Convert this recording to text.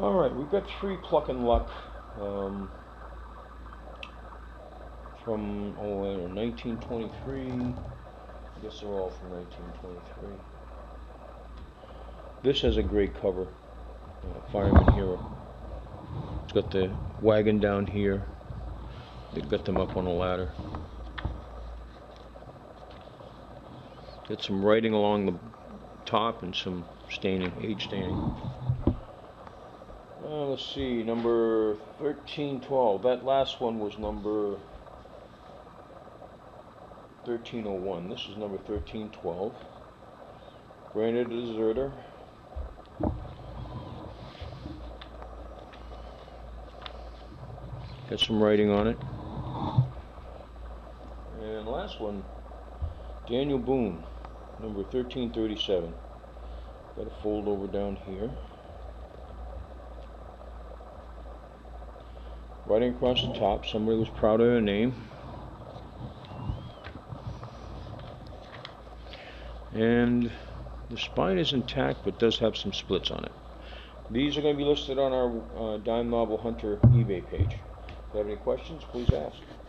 Alright, we've got 3 Pluck and Luck from 1923. I guess they're all from 1923. This has a great cover, Fireman Hero. It's got the wagon down here. They've got them up on a ladder. Got some writing along the top and some staining, age staining. Let's see, number 1312. That last one was number 1301. This is number 1312. Branded a Deserter. Got some writing on it. And last one, Daniel Boone, number 1337. Got a fold over down here. Writing across the top, somebody was proud of their name. And the spine is intact, but does have some splits on it. These are going to be listed on our Dime Novel Hunter eBay page. If you have any questions, please ask.